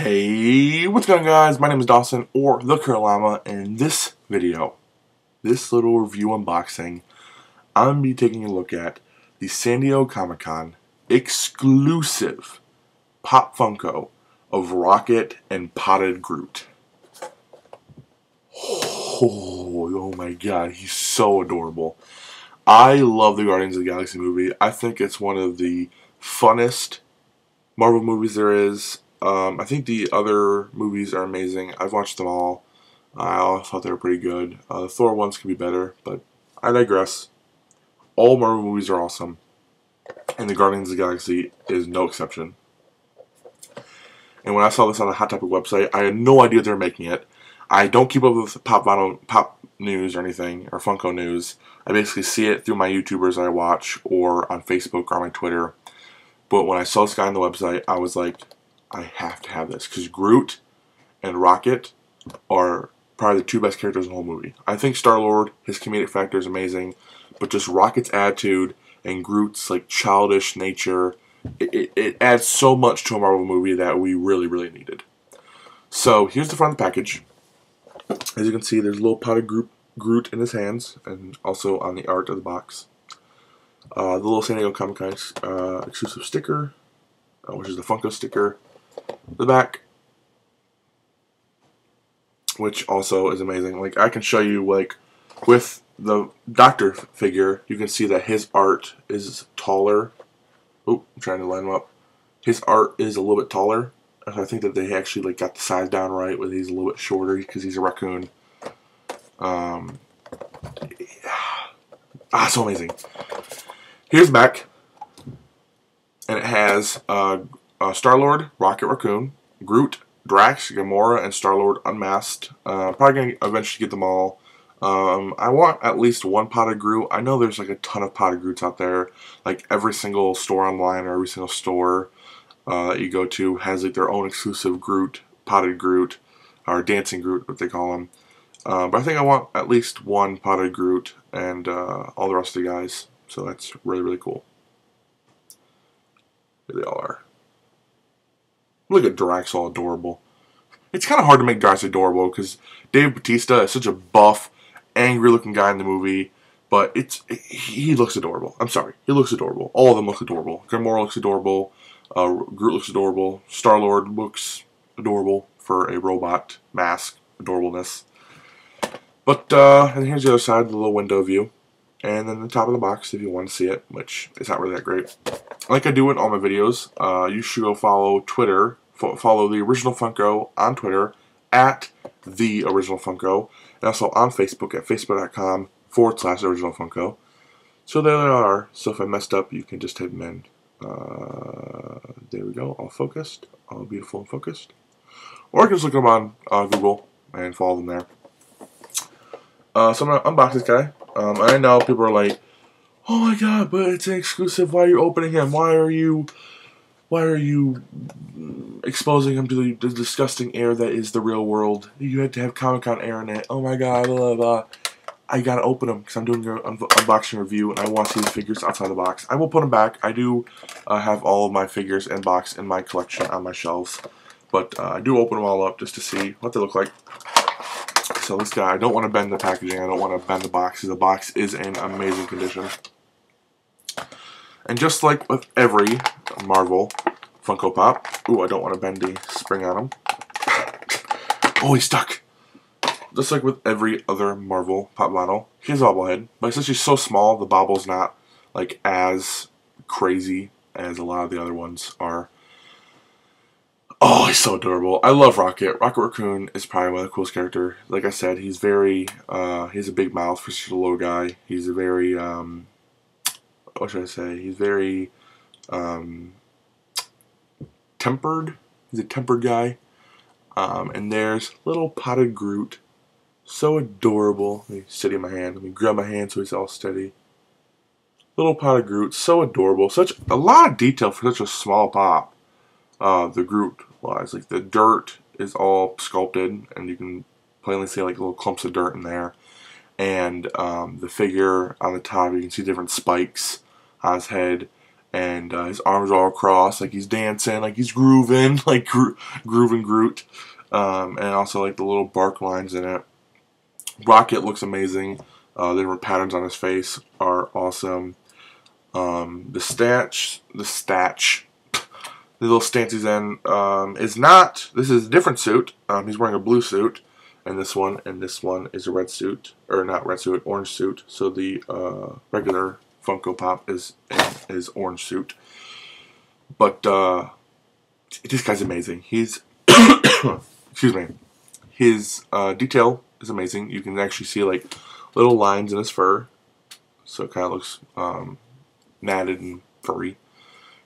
Hey, what's going on, guys? My name is Dawson, or The Curl Llama, and in this video, this little review unboxing, I'm going to be taking a look at the San Diego Comic-Con exclusive Pop Funko of Rocket and Potted Groot. Oh my god, he's so adorable. I love the Guardians of the Galaxy movie. I think it's one of the funnest Marvel movies there is. I think the other movies are amazing. I've watched them all. I thought they were pretty good. The Thor ones could be better, but I digress. All Marvel movies are awesome, and the Guardians of the Galaxy is no exception. And when I saw this on the Hot Topic website, I had no idea they were making it. I don't keep up with pop news or anything, or Funko news. I basically see it through my YouTubers that I watch, or on Facebook, or on my Twitter. But when I saw this guy on the website, I was like, I have to have this, because Groot and Rocket are probably the two best characters in the whole movie. I think Star-Lord, his comedic factor is amazing, but just Rocket's attitude and Groot's like childish nature, it adds so much to a Marvel movie that we really, really needed. So here's the front of the package. As you can see, there's a little pot of Groot in his hands, and also on the art of the box. The little San Diego Comic-Con exclusive sticker, which is the Funko sticker. The back, which also is amazing. Like, I can show you, like, with the Doctor figure, you can see that his art is taller. Oh, I'm trying to line him up. His art is a little bit taller. I think that they actually, like, got the size down right, where he's a little bit shorter because he's a raccoon. So amazing. Here's back, and it has Star-Lord, Rocket, Raccoon, Groot, Drax, Gamora, and Star-Lord unmasked. Probably going to eventually get them all. I want at least one Potted Groot. I know there's like a ton of Potted Groots out there. Like every single store online or every single store that you go to has like their own exclusive Groot, Potted Groot, or Dancing Groot, what they call them. But I think I want at least one Potted Groot and all the rest of the guys. So that's really, really cool. Here they all are. Look at Drax, all adorable. It's kind of hard to make Drax adorable because Dave Bautista is such a buff, angry-looking guy in the movie, but he looks adorable. I'm sorry, he looks adorable. All of them look adorable. Gamora looks adorable. Groot looks adorable. Star-Lord looks adorable for a robot mask adorableness. But and here's the other side, the little window view, and then the top of the box if you want to see it, which is not really that great. Like I do in all my videos, you should go follow Twitter. Follow the Original Funko on Twitter at the Original Funko, and also on Facebook at facebook.com/Original Funko. So there they are. So if I messed up, you can just type them in. There we go, all focused, all beautiful and focused. Or you can just look them on Google and follow them there. So I'm gonna unbox this guy. I know people are like, "Oh my god, but it's an exclusive. Why are you opening him? Why are you exposing him to the disgusting air that is the real world? You had to have Comic-Con air in it. Oh my god, blah, blah, blah." I gotta open them because I'm doing an unboxing review, and I want to see the figures outside the box. I will put them back. I do have all of my figures in box in my collection on my shelves, but I do open them all up just to see what they look like. So this guy, I don't want to bend the packaging. I don't want to bend the box. The box is in amazing condition. And just like with every Marvel Funko Pop, ooh, I don't want to bend the spring on him. Oh, he's stuck. Just like with every other Marvel Pop model, he has a bobblehead, but it's actually so small, the bobble's not like as crazy as a lot of the other ones are. Oh, he's so adorable. I love Rocket. Rocket Raccoon is probably one of the coolest characters. Like I said, he's very, he has a big mouth for such a little guy. He's a very, what should I say? He's very tempered. He's a tempered guy. And there's little Potted Groot. So adorable. Let me steady my hand. Let me grab my hand so he's all steady. Little Potted Groot. So adorable. Such a lot of detail for such a small pop. The Groot lies. Like the dirt is all sculpted, and you can plainly see like little clumps of dirt in there. And the figure on the top, you can see different spikes on his head, and his arms are all crossed, like he's dancing, like he's grooving, like grooving Groot, and also like the little bark lines in it. Rocket looks amazing. The different patterns on his face are awesome. The little stance he's in is not, this is a different suit. He's wearing a blue suit, and this one is a red suit, or not red suit, orange suit. So the regular Funko Pop is his orange suit. But this guy's amazing. He's, excuse me, his detail is amazing. You can actually see like little lines in his fur, so it kind of looks matted and furry.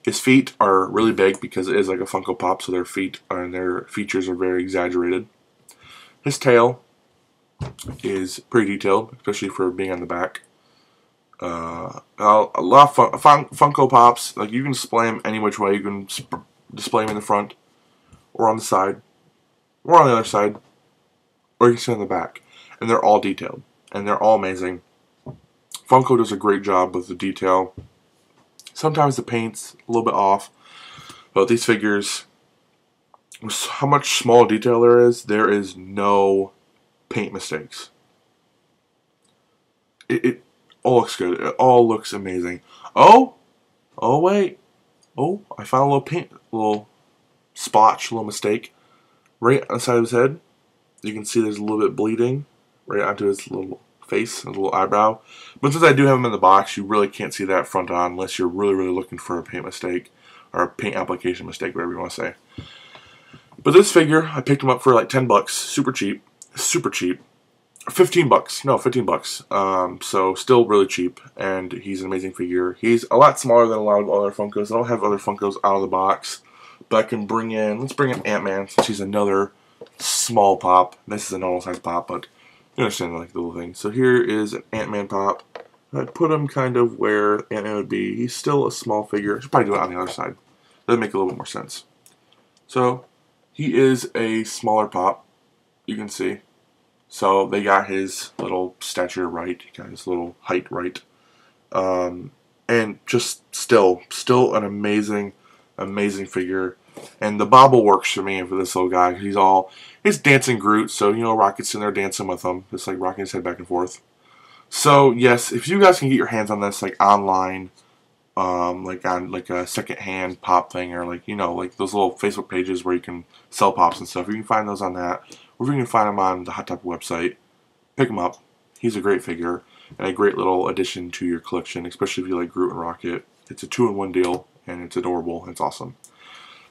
His feet are really big because it is like a Funko Pop, so their feet and their features are very exaggerated. His tail is pretty detailed, especially for being on the back. A lot of Funko Pops, like you can display them any which way. You can display them in the front, or on the side, or on the other side, or you can see on the back, and they're all detailed and they're all amazing. Funko does a great job with the detail. Sometimes the paint's a little bit off, but these figures, with how much small detail there is no paint mistakes. It all looks good. It all looks amazing. Oh wait, I found a little paint, little splotch, little mistake right on the side of his head. You can see there's a little bit bleeding right onto his little face, a little eyebrow, but since I do have them in the box, you really can't see that front on unless you're really, really looking for a paint mistake or a paint application mistake, whatever you want to say. But this figure, I picked him up for like $10, super cheap, $15, so still really cheap, and he's an amazing figure. He's a lot smaller than a lot of other Funkos. I don't have other Funkos out of the box, but I can bring in, let's bring in Ant-Man, since he's another small pop. This is a normal size pop, but you understand, like the little thing. So here is an Ant-Man Pop. I'd put him kind of where Ant-Man would be. He's still a small figure. I should probably do it on the other side. That'd make a little bit more sense. So he is a smaller pop, you can see. So they got his little stature right. He got his little height right. And just still an amazing, amazing figure. And the bobble works for me and for this little guy. He's dancing Groot, so you know Rocket's in there dancing with him, just like rocking his head back and forth. So yes, if you guys can get your hands on this, like online, like on like a secondhand pop thing, or like you know, like those little Facebook pages where you can sell pops and stuff. You can find those on that, or if you can find them on the Hot Topic website, pick him up. He's a great figure and a great little addition to your collection, especially if you like Groot and Rocket. It's a 2-in-1 deal, and it's adorable and it's awesome.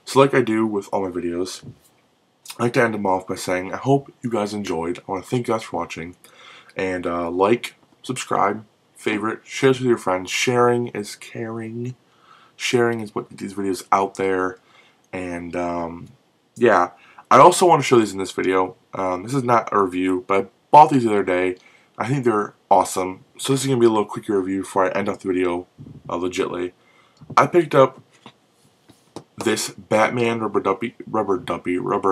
So like I do with all my videos, I like to end them off by saying I hope you guys enjoyed. I want to thank you guys for watching, and like, subscribe, favorite, share this with your friends. Sharing is caring. Sharing is what these videos out there, and yeah. I also want to show these in this video. This is not a review, but I bought these the other day. I think they're awesome. So this is going to be a little quicker review before I end off the video legitly. I picked up this Batman rubber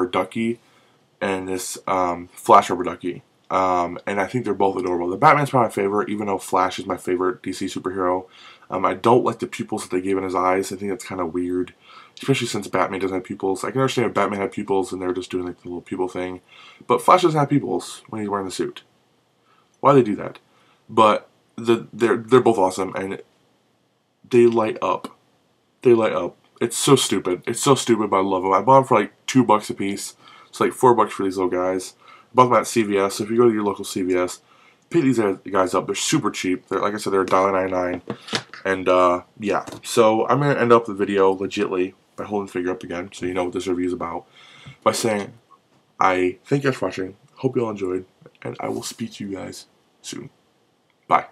ducky, and this Flash rubber ducky, and I think they're both adorable. The Batman's probably my favorite, even though Flash is my favorite DC superhero. I don't like the pupils that they gave in his eyes. I think that's kind of weird, especially since Batman doesn't have pupils. I can understand if Batman had pupils and they're just doing like the little pupil thing, but Flash doesn't have pupils when he's wearing the suit. Why they do that? But they're both awesome, and they light up. They light up. It's so stupid. It's so stupid, but I love them. I bought them for like $2 a piece. It's like $4 for these little guys. I bought them at CVS. So if you go to your local CVS, pick these guys up. They're super cheap. They're, like I said, they're $1.99. And yeah. So I'm gonna end up the video legitly by holding the figure up again, so you know what this review is about, by saying I thank you guys for watching. Hope you all enjoyed, and I will speak to you guys soon. Bye.